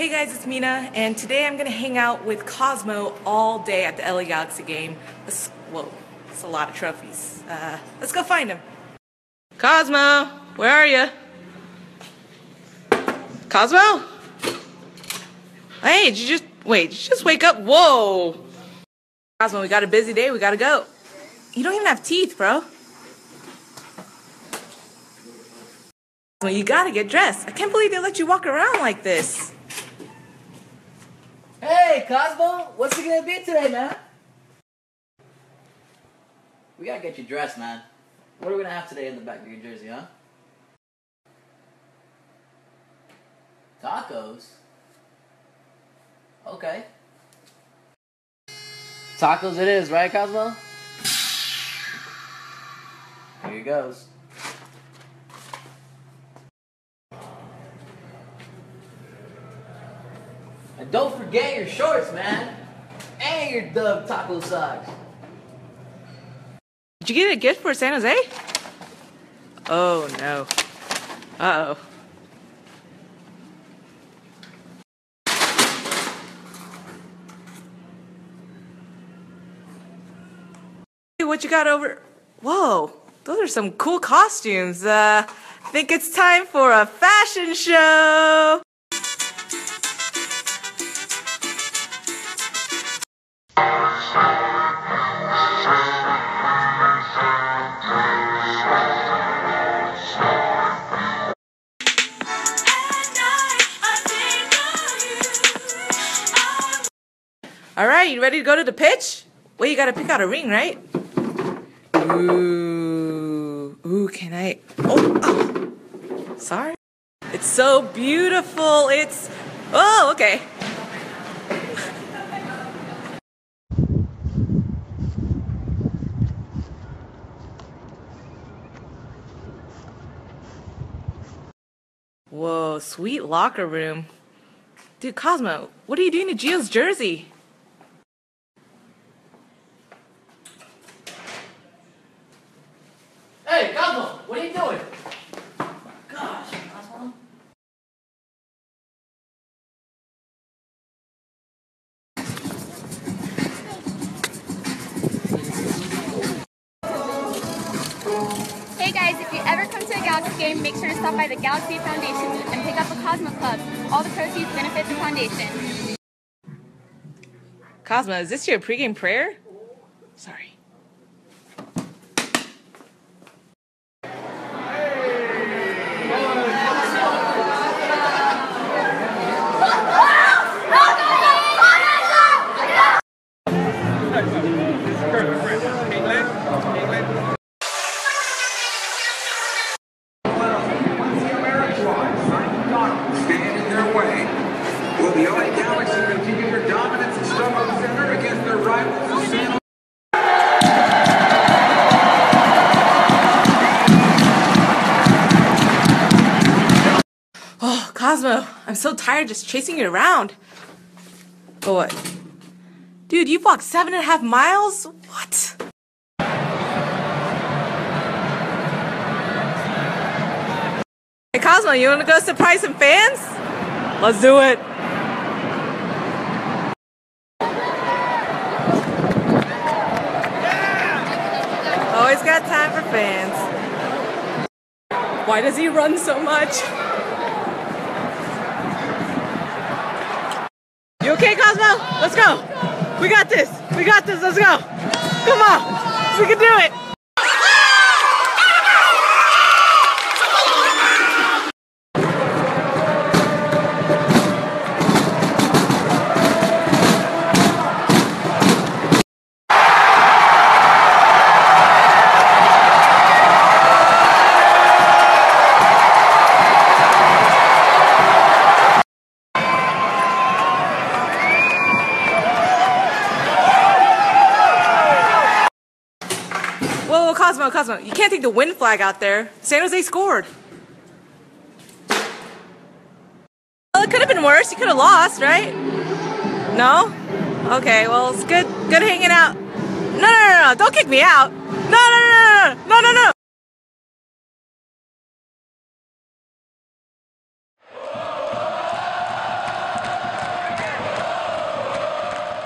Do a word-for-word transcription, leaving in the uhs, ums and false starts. Hey guys, it's Mina, and today I'm gonna hang out with Cosmo all day at the L A Galaxy game. Let's, whoa, that's a lot of trophies. Uh, let's go find him. Cosmo, where are you? Cosmo? Hey, did you just, wait, did you just wake up? Whoa! Cosmo, we got a busy day, we gotta go. You don't even have teeth, bro. Well, you gotta get dressed. I can't believe they let you walk around like this. Hey, Cosmo, what's it gonna be today, man? We gotta get you dressed, man. What are we gonna have today in the back of your jersey, huh? Tacos? Okay. Tacos it is, right, Cosmo? Here he goes. And don't forget your shorts, man. And your Dove taco socks. Did you get a gift for San Jose? Oh, no. Uh-oh. Hey, what you got over... Whoa, those are some cool costumes. Uh, I think it's time for a fashion show. Alright, you ready to go to the pitch? Well, you gotta pick out a ring, right? Ooh, ooh, can I? Oh, oh, sorry. It's so beautiful. It's, oh, okay. Whoa, sweet locker room. Dude, Cosmo, what are you doing to Gio's jersey? Hey, Cosmo, what are you doing? Oh my gosh, Cosmo. Hey guys, if you ever come to a Galaxy game, make sure to stop by the Galaxy Foundation and pick up a Cosmo Club. All the proceeds benefit the foundation. Cosmo, is this your pregame prayer? Sorry. Stand in their way. Will the L A Galaxy continue their dominance in San Jose Center against their rivals in San Jose? Oh, Cosmo, I'm so tired just chasing you around. Oh, what? Dude, you've walked seven and a half miles? What? Hey Cosmo, you wanna go surprise some fans? Let's do it. Yeah! Always got time for fans. Why does he run so much? You okay, Cosmo? Let's go. We got this! We got this! Let's go! Come on! We can do it! Whoa, Cosmo, Cosmo, you can't take the win flag out there. San Jose scored. Well, it could have been worse. You could have lost, right? No? Okay, well, it's good, good hanging out. No, no, no, no, don't kick me out. No, no, no, no, no, no, no.